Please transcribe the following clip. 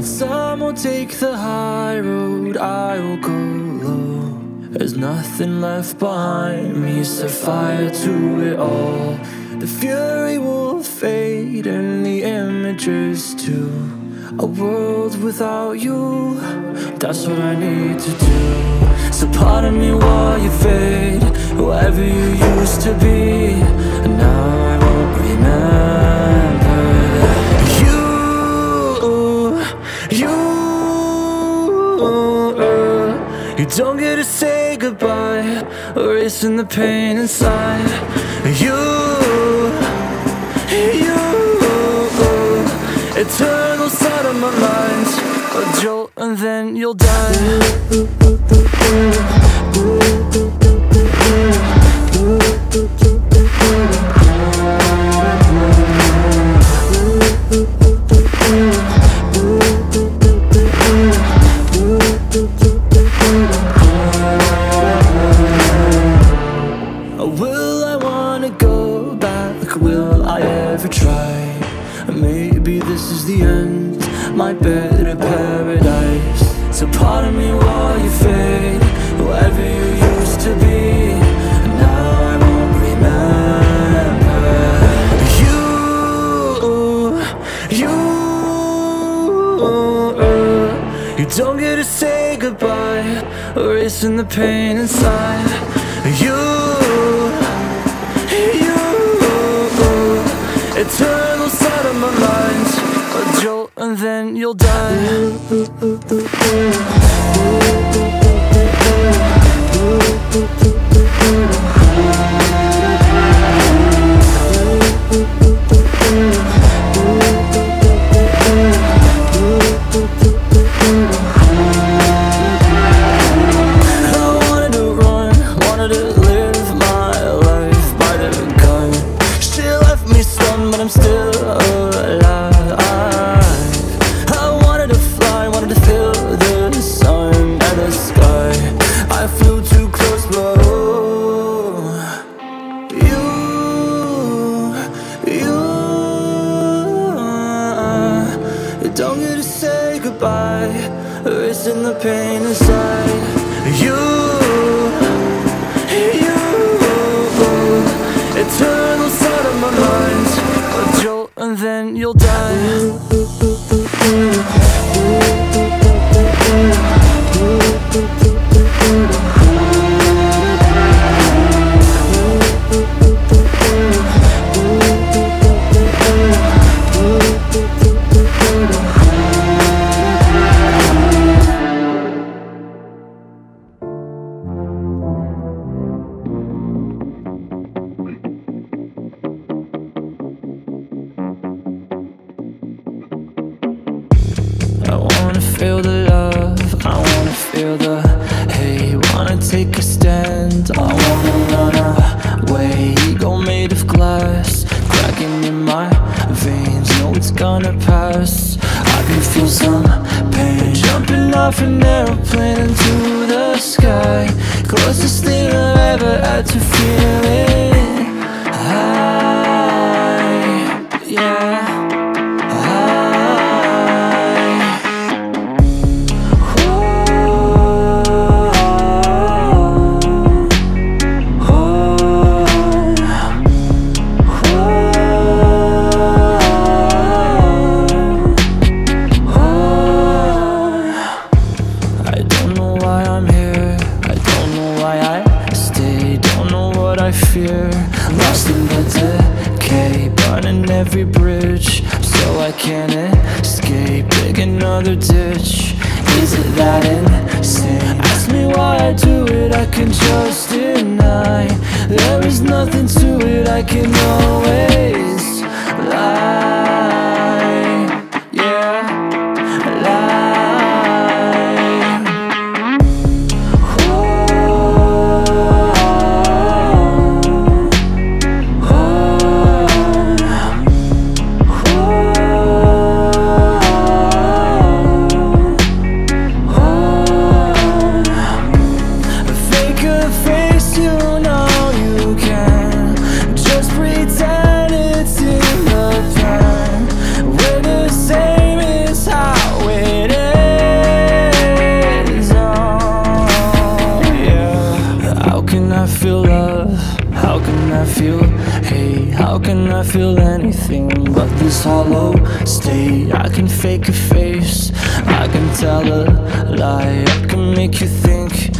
When some will take the high road, I will go low. There's nothing left behind me, set fire to it all. The fury will fade and the images too. A world without you, that's what I need to do. So pardon me while you fade, whoever you used to be, and now I won't remember you don't get to say goodbye, erasing the pain inside. Eternal side of my mind, a jolt and then you'll die. Will I wanna go back? Will I ever try? Maybe this is the end, my better paradise. So pardon me while you fade, whoever you used to be, and now I won't remember you don't get to say goodbye, erasing the pain inside. Eternal side of my mind, a jolt and then you'll die. I'm still alive. I wanted to fly, wanted to feel the sun and the sky. I flew too close, but oh, you don't get to say goodbye, erasing the pain inside. Eternal side of my mind, a jolt and then you'll die. Feel the love, I wanna feel the hate. Wanna take a stand, I wanna run away. Ego made of glass, cracking in my veins. Know it's gonna pass, I can feel some pain. Jumping off an airplane into the sky, closest thing I've ever had to feeling. Lost in the decay, burning every bridge, so I can't escape. Dig another ditch, is it that insane? Ask me why I do it, I can just deny. There is nothing to it, I can always lie. Yeah, lie. You know you can just pretend How can I feel, hey, how can I feel anything but this hollow state? I can fake a face, I can tell a lie, I can make you think